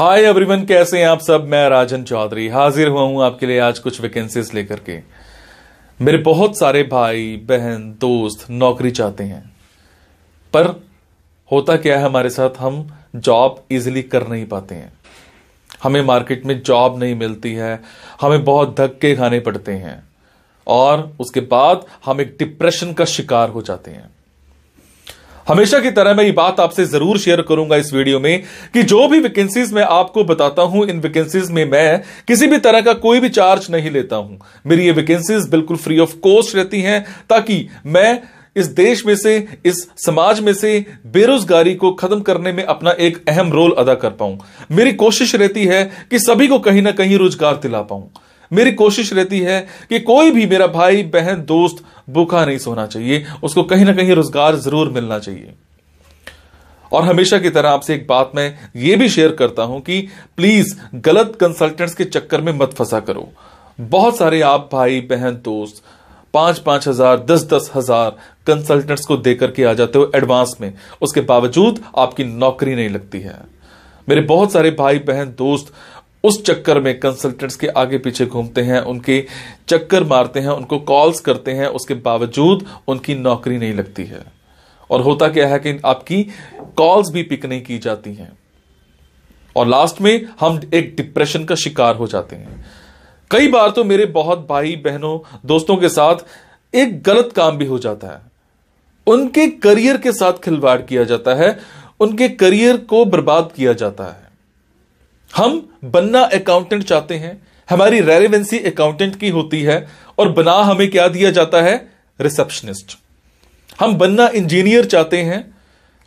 Hi everyone, कैसे हैं आप सब। मैं राजन चौधरी हाजिर हुआ हूं आपके लिए आज कुछ वैकेंसीज लेकर के। मेरे बहुत सारे भाई बहन दोस्त नौकरी चाहते हैं, पर होता क्या है हमारे साथ, हम जॉब इजीली कर नहीं पाते हैं। हमें मार्केट में जॉब नहीं मिलती है, हमें बहुत धक्के खाने पड़ते हैं और उसके बाद हम एक डिप्रेशन का शिकार हो जाते हैं। हमेशा की तरह मैं ये बात आपसे जरूर शेयर करूंगा इस वीडियो में कि जो भी वैकेंसीज मैं आपको बताता हूं, इन वैकेंसीज में मैं किसी भी तरह का कोई भी चार्ज नहीं लेता हूं। मेरी ये वैकेंसीज बिल्कुल फ्री ऑफ कॉस्ट रहती हैं, ताकि मैं इस देश में से, इस समाज में से बेरोजगारी को खत्म करने में अपना एक अहम रोल अदा कर पाऊं। मेरी कोशिश रहती है कि सभी को कहीं ना कहीं रोजगार दिला पाऊं। मेरी कोशिश रहती है कि कोई भी मेरा भाई बहन दोस्त भूखा नहीं सोना चाहिए, उसको कहीं ना कहीं रोजगार जरूर मिलना चाहिए। और हमेशा की तरह आपसे एक बात मैं ये भी शेयर करता हूं कि प्लीज गलत कंसल्टेंट्स के चक्कर में मत फंसा करो। बहुत सारे आप भाई बहन दोस्त 5-5 हजार 10-10 हजार कंसल्टेंट्स को देकर के आ जाते हो एडवांस में, उसके बावजूद आपकी नौकरी नहीं लगती है। मेरे बहुत सारे भाई बहन दोस्त उस चक्कर में कंसल्टेंट्स के आगे पीछे घूमते हैं, उनके चक्कर मारते हैं, उनको कॉल्स करते हैं, उसके बावजूद उनकी नौकरी नहीं लगती है। और होता क्या है कि आपकी कॉल्स भी पिक नहीं की जाती हैं और लास्ट में हम एक डिप्रेशन का शिकार हो जाते हैं। कई बार तो मेरे बहुत भाई बहनों दोस्तों के साथ एक गलत काम भी हो जाता है, उनके करियर के साथ खिलवाड़ किया जाता है, उनके करियर को बर्बाद किया जाता है। हम बनना अकाउंटेंट चाहते हैं, हमारी रेलेवेंसी अकाउंटेंट की होती है और बना हमें क्या दिया जाता है, रिसेप्शनिस्ट। हम बनना इंजीनियर चाहते हैं,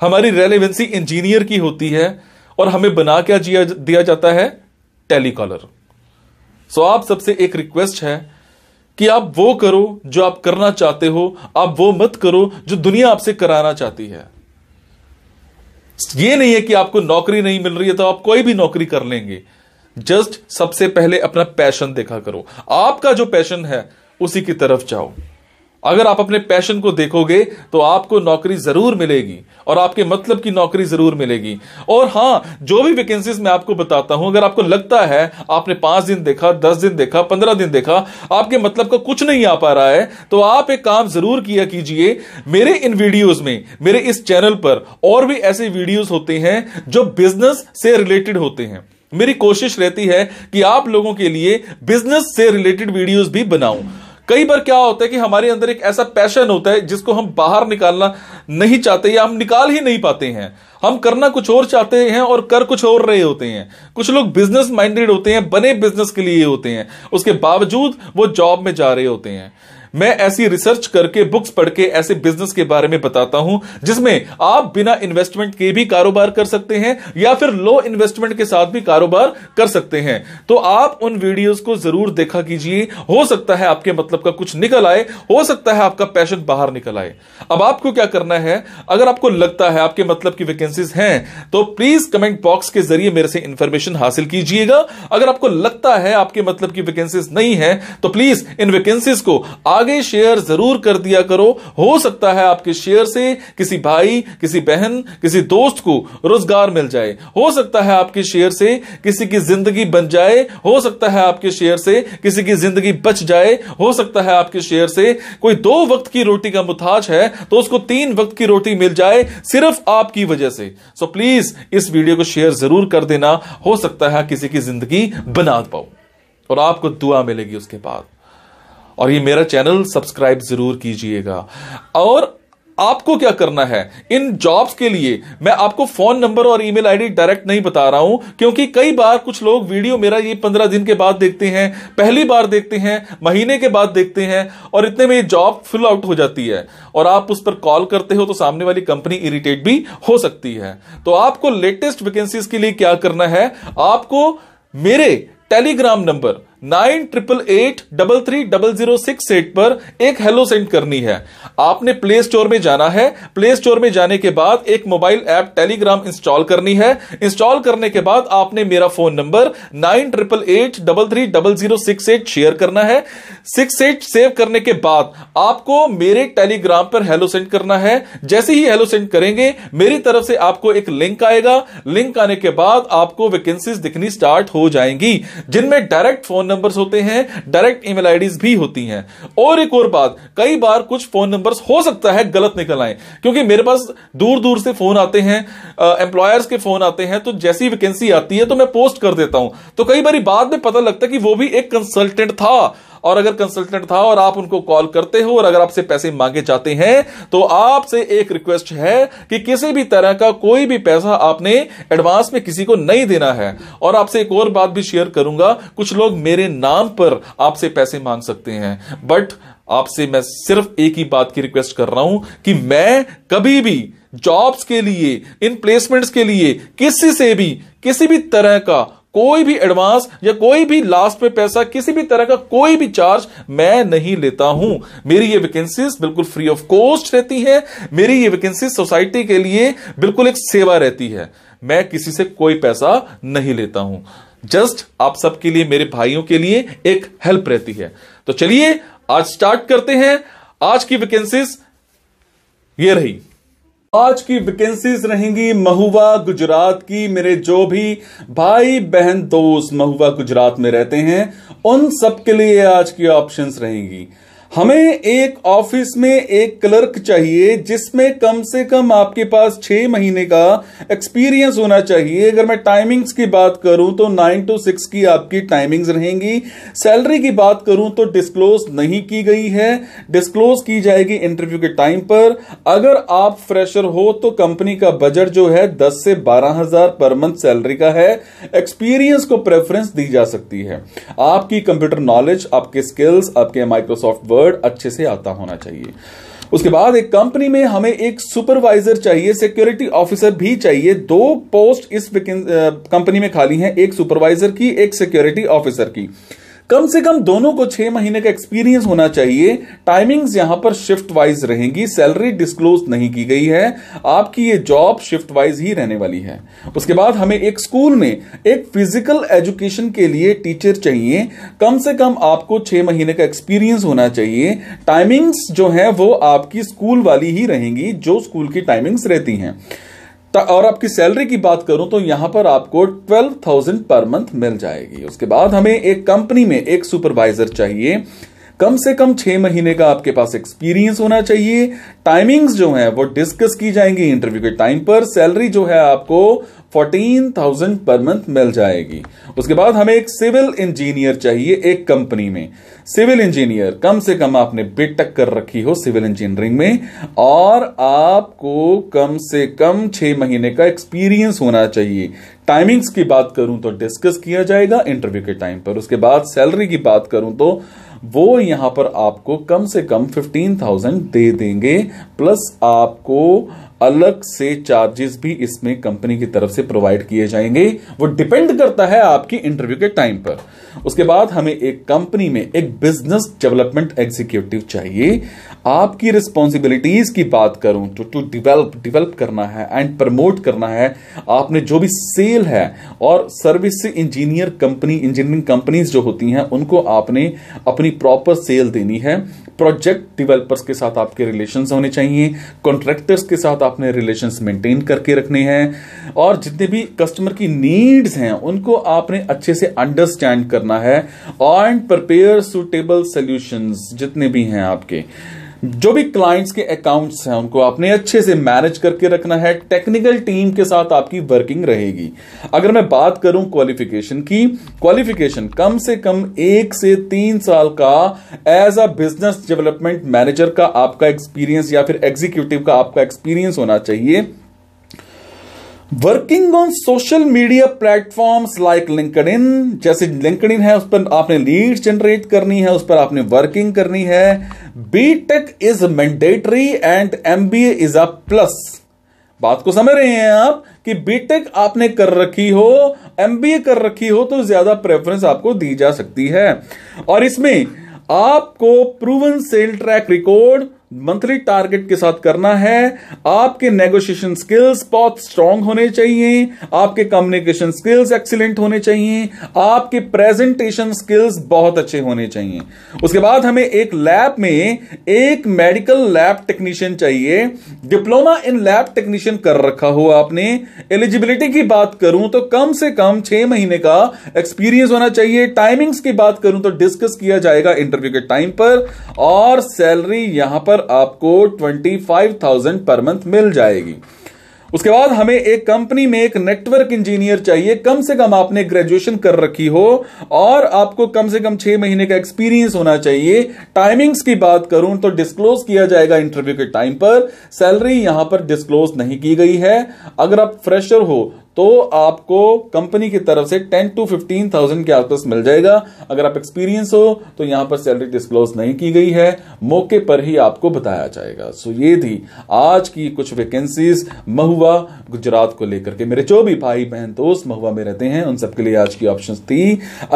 हमारी रेलेवेंसी इंजीनियर की होती है और हमें बना क्या दिया जाता है, टेलीकॉलर। सो आप सबसे एक रिक्वेस्ट है कि आप वो करो जो आप करना चाहते हो, आप वो मत करो जो दुनिया आपसे कराना चाहती है। ये नहीं है कि आपको नौकरी नहीं मिल रही है तो आप कोई भी नौकरी कर लेंगे। जस्ट सबसे पहले अपना पैशन देखा करो, आपका जो पैशन है उसी की तरफ जाओ। अगर आप अपने पैशन को देखोगे तो आपको नौकरी जरूर मिलेगी और आपके मतलब की नौकरी जरूर मिलेगी। और हाँ, जो भी वैकेंसीज मैं आपको बताता हूं, अगर आपको लगता है आपने 5 दिन देखा, 10 दिन देखा, 15 दिन देखा, आपके मतलब का कुछ नहीं आ पा रहा है, तो आप एक काम जरूर किया कीजिए। मेरे इन वीडियोज में, मेरे इस चैनल पर और भी ऐसे वीडियोज होते हैं जो बिजनेस से रिलेटेड होते हैं। मेरी कोशिश रहती है कि आप लोगों के लिए बिजनेस से रिलेटेड वीडियोज भी बनाऊं। कई बार क्या होता है कि हमारे अंदर एक ऐसा पैशन होता है जिसको हम बाहर निकालना नहीं चाहते या हम निकाल ही नहीं पाते हैं। हम करना कुछ और चाहते हैं और कर कुछ और रहे होते हैं। कुछ लोग बिजनेस माइंडेड होते हैं, बने बिजनेस के लिए होते हैं, उसके बावजूद वो जॉब में जा रहे होते हैं। मैं ऐसी रिसर्च करके, बुक्स पढ़ के ऐसे बिजनेस के बारे में बताता हूं जिसमें आप बिना इन्वेस्टमेंट के भी कारोबार कर सकते हैं या फिर लो इन्वेस्टमेंट के साथ भी कारोबार कर सकते हैं। तो आप उन वीडियोस को जरूर देखा कीजिए। हो सकता है आपके मतलब का कुछ निकल आए, हो सकता है आपका पैशन बाहर निकल आए। अब आपको क्या करना है, अगर आपको लगता है आपके मतलब की वैकेंसीज हैं तो प्लीज कमेंट बॉक्स के जरिए मेरे से इंफॉर्मेशन हासिल कीजिएगा। अगर आपको लगता है आपके मतलब की वैकेंसीज नहीं है तो प्लीज इन वैकेंसीज को आगे शेयर जरूर कर दिया करो। हो सकता है आपके शेयर से किसी भाई, किसी बहन, किसी दोस्त को रोजगार मिल जाए। हो सकता है आपके शेयर से किसी की जिंदगी बन जाए। हो सकता है आपके शेयर से किसी की जिंदगी बच जाए। हो सकता है आपके शेयर से कोई 2 वक्त की रोटी का मुताज है तो उसको 3 वक्त की रोटी मिल जाए सिर्फ आपकी वजह से। सो प्लीज इस वीडियो को शेयर जरूर कर देना। हो सकता है किसी की जिंदगी बना पाओ और आपको दुआ मिलेगी उसके बाद। और ये मेरा चैनल सब्सक्राइब जरूर कीजिएगा। और आपको क्या करना है, इन जॉब्स के लिए मैं आपको फोन नंबर और ईमेल आईडी डायरेक्ट नहीं बता रहा हूं, क्योंकि कई बार कुछ लोग वीडियो मेरा ये 15 दिन के बाद देखते हैं, पहली बार देखते हैं, महीने के बाद देखते हैं और इतने में ये जॉब फिल आउट हो जाती है और आप उस पर कॉल करते हो तो सामने वाली कंपनी इरिटेट भी हो सकती है। तो आपको लेटेस्ट वैकेंसीज के लिए क्या करना है, आपको मेरे टेलीग्राम नंबर 9888330068 पर एक हेलो सेंड करनी है। आपने प्ले स्टोर में जाना है, प्ले स्टोर में जाने के बाद एक मोबाइल ऐप टेलीग्राम इंस्टॉल करनी है। इंस्टॉल करने के बाद आपने मेरा फोन नंबर 9888330068 शेयर करना है। 68 सेव करने के बाद आपको मेरे टेलीग्राम पर हेलो सेंड करना है। जैसे ही हेलो सेंड करेंगे मेरी तरफ से आपको एक लिंक आएगा। लिंक आने के बाद आपको वैकेंसीज दिखनी स्टार्ट हो जाएंगी, जिनमें डायरेक्ट फोन नंबर्स होते हैं, डायरेक्ट ईमेल आईडीज भी होती हैं। और एक और बात, कई बार कुछ फोन नंबर्स हो सकता है गलत निकल आए, क्योंकि मेरे पास दूर दूर से फोन आते हैं, एम्प्लॉयर्स के फोन आते हैं, तो जैसी वैकेंसी आती है तो मैं पोस्ट कर देता हूं, तो कई बार बाद में पता लगता है कि वो भी एक कंसल्टेंट था। और अगर कंसल्टेंट था और आप उनको कॉल करते हो और अगर आपसे पैसे मांगे जाते हैं, तो आपसे एक रिक्वेस्ट है कि किसी भी तरह का कोई भी पैसा आपने एडवांस में किसी को नहीं देना है। और आपसे एक और बात भी शेयर करूंगा, कुछ लोग मेरे नाम पर आपसे पैसे मांग सकते हैं, बट आपसे मैं सिर्फ एक ही बात की रिक्वेस्ट कर रहा हूं कि मैं कभी भी जॉब्स के लिए, इन प्लेसमेंट्स के लिए किसी से भी, किसी भी तरह का कोई भी एडवांस या कोई भी लास्ट में पैसा, किसी भी तरह का कोई भी चार्ज मैं नहीं लेता हूं। मेरी ये वैकेंसीज बिल्कुल फ्री ऑफ कॉस्ट रहती है। मेरी ये वैकेंसीज सोसाइटी के लिए बिल्कुल एक सेवा रहती है। मैं किसी से कोई पैसा नहीं लेता हूं, जस्ट आप सबके लिए, मेरे भाइयों के लिए एक हेल्प रहती है। तो चलिए आज स्टार्ट करते हैं। आज की वैकेंसीज ये रही, आज की वैकेंसीज रहेंगी महुवा गुजरात की। मेरे जो भी भाई बहन दोस्त महुवा गुजरात में रहते हैं उन सब के लिए आज की ऑप्शंस रहेंगी। हमें एक ऑफिस में एक क्लर्क चाहिए जिसमें कम से कम आपके पास 6 महीने का एक्सपीरियंस होना चाहिए। अगर मैं टाइमिंग्स की बात करूं तो 9 to 6 की आपकी टाइमिंग्स रहेंगी। सैलरी की बात करूं तो डिस्क्लोज नहीं की गई है, डिस्क्लोज की जाएगी इंटरव्यू के टाइम पर। अगर आप फ्रेशर हो तो कंपनी का बजट जो है 10 से 12 हज़ार पर मंथ सैलरी का है। एक्सपीरियंस को प्रेफरेंस दी जा सकती है। आपकी कंप्यूटर नॉलेज, आपके स्किल्स, आपके माइक्रोसॉफ्ट अच्छे से आता होना चाहिए। उसके बाद एक कंपनी में हमें एक सुपरवाइजर चाहिए, सिक्योरिटी ऑफिसर भी चाहिए। 2 पोस्ट इस कंपनी में खाली हैं, एक सुपरवाइजर की, एक सिक्योरिटी ऑफिसर की। कम से कम दोनों को 6 महीने का एक्सपीरियंस होना चाहिए। टाइमिंग्स यहां पर शिफ्ट वाइज रहेंगी। सैलरी डिस्क्लोज नहीं की गई है। आपकी ये जॉब शिफ्ट वाइज ही रहने वाली है। उसके बाद हमें एक स्कूल में एक फिजिकल एजुकेशन के लिए टीचर चाहिए। कम से कम आपको 6 महीने का एक्सपीरियंस होना चाहिए। टाइमिंग्स जो है वो आपकी स्कूल वाली ही रहेंगी, जो स्कूल की टाइमिंग्स रहती हैं। और आपकी सैलरी की बात करूं तो यहां पर आपको 12,000 पर मंथ मिल जाएगी। उसके बाद हमें एक कंपनी में एक सुपरवाइजर चाहिए। कम से कम 6 महीने का आपके पास एक्सपीरियंस होना चाहिए। टाइमिंग्स जो है वो डिस्कस की जाएंगी इंटरव्यू के टाइम पर। सैलरी जो है आपको 14,000 पर मंथ मिल जाएगी। उसके बाद हमें एक सिविल इंजीनियर चाहिए एक कंपनी में। सिविल इंजीनियर कम से कम आपने बीटेक कर रखी हो सिविल इंजीनियरिंग में, और आपको कम से कम 6 महीने का एक्सपीरियंस होना चाहिए। टाइमिंग्स की बात करूं तो डिस्कस किया जाएगा इंटरव्यू के टाइम पर। उसके बाद सैलरी की बात करूं तो वो यहां पर आपको कम से कम 15,000 दे देंगे, प्लस आपको अलग से चार्जेस भी इसमें कंपनी की तरफ से प्रोवाइड किए जाएंगे। वो डिपेंड करता है आपकी इंटरव्यू के टाइम पर। उसके बाद हमें एक कंपनी में एक बिजनेस डेवलपमेंट एग्जीक्यूटिव चाहिए। आपकी रिस्पॉन्सिबिलिटीज की बात करूं तो डेवलप करना है एंड प्रमोट करना है। आपने जो भी सेल है और सर्विस से इंजीनियरिंग कंपनीज जो होती हैं उनको आपने अपनी प्रॉपर सेल देनी है। प्रोजेक्ट डेवलपर्स के साथ आपके रिलेशंस होने चाहिए, कॉन्ट्रैक्टर्स के साथ आपने रिलेशंस मेंटेन करके रखने हैं, और जितने भी कस्टमर की नीड्स हैं उनको आपने अच्छे से अंडरस्टैंड करना है एंड प्रिपेयर सूटेबल सॉल्यूशंस। जितने भी हैं आपके जो भी क्लाइंट्स के अकाउंट्स हैं उनको आपने अच्छे से मैनेज करके रखना है। टेक्निकल टीम के साथ आपकी वर्किंग रहेगी। अगर मैं बात करूं क्वालिफिकेशन की, क्वालिफिकेशन कम से कम 1 से 3 साल का as a business development manager का आपका एक्सपीरियंस या फिर एग्जीक्यूटिव का आपका एक्सपीरियंस होना चाहिए। Working on social media platforms like LinkedIn, जैसे लिंक्डइन है उस पर आपने लीड्स जनरेट करनी है, उस पर आपने वर्किंग करनी है। BTech is mandatory and MBA is a plus. बात को समझ रहे हैं आप कि बीटेक आपने कर रखी हो, एमबीए कर रखी हो, तो ज्यादा प्रेफरेंस आपको दी जा सकती है। और इसमें आपको proven sale track record monthly target के साथ करना है। आपके नेगोशिएशन स्किल्स बहुत स्ट्रांग होने चाहिए, आपके कम्युनिकेशन स्किल्स एक्सीलेंट होने चाहिए, आपके प्रेजेंटेशन स्किल्स बहुत अच्छे होने चाहिए। उसके बाद हमें एक लैब में एक मेडिकल लैब टेक्नीशियन चाहिए, डिप्लोमा इन लैब टेक्नीशियन कर रखा हो आपने। एलिजिबिलिटी की बात करूं तो कम से कम 6 महीने का एक्सपीरियंस होना चाहिए। टाइमिंग्स की बात करूं तो डिस्कस किया जाएगा इंटरव्यू के टाइम पर। और सैलरी यहां पर आपको 25,000 पर मंथ मिल जाएगी। उसके बाद हमें एक कंपनी में एक नेटवर्क इंजीनियर चाहिए, कम से कम आपने ग्रेजुएशन कर रखी हो और आपको कम से कम 6 महीने का एक्सपीरियंस होना चाहिए। टाइमिंग्स की बात करूं तो डिस्क्लोज किया जाएगा इंटरव्यू के टाइम पर, सैलरी यहां पर डिस्क्लोज नहीं की गई है। अगर आप फ्रेशर हो तो आपको कंपनी की तरफ से 10,000 to 15,000 के आसपास मिल जाएगा। अगर आप एक्सपीरियंस हो तो यहां पर सैलरी डिस्क्लोज नहीं की गई है, मौके पर ही आपको बताया जाएगा। सो ये थी आज की कुछ वैकेंसीज महुआ गुजरात को लेकर के। मेरे जो भी भाई बहन दोस्त महुआ में रहते हैं उन सबके लिए आज की ऑप्शंस थी।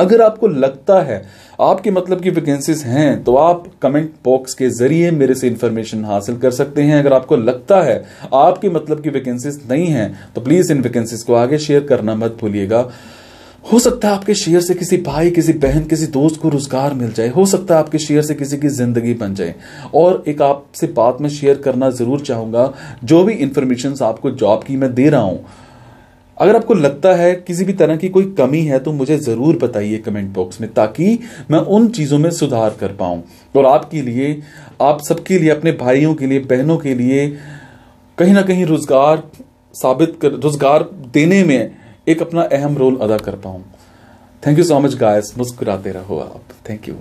अगर आपको लगता है आपके मतलब की वैकेंसीज हैं तो आप कमेंट बॉक्स के जरिए मेरे से इंफॉर्मेशन हासिल कर सकते हैं। अगर आपको लगता है आपके मतलब की वैकेंसीज नहीं है तो प्लीज इन वैकेंसीज को आगे शेयर करना मत भूलिएगा। हो सकता है आपके शेयर से किसी भाई, किसी बहन, किसी दोस्त को रोजगार मिल जाए। हो सकता है आपके शेयर से किसी की जिंदगी बन जाए। और एक आपसे बात में शेयर करना जरूर चाहूंगा, जो भी इंफॉर्मेशन आपको जॉब की मैं दे रहा हूं, अगर आपको लगता है किसी भी तरह की कोई कमी है तो मुझे ज़रूर बताइए कमेंट बॉक्स में, ताकि मैं उन चीज़ों में सुधार कर पाऊँ। और आपके लिए, आप सबके लिए, अपने भाइयों के लिए, बहनों के लिए कहीं ना कहीं रोज़गार देने में एक अपना अहम रोल अदा कर पाऊँ। Thank you so much guys. मुस्कुराते रहो आप। Thank you.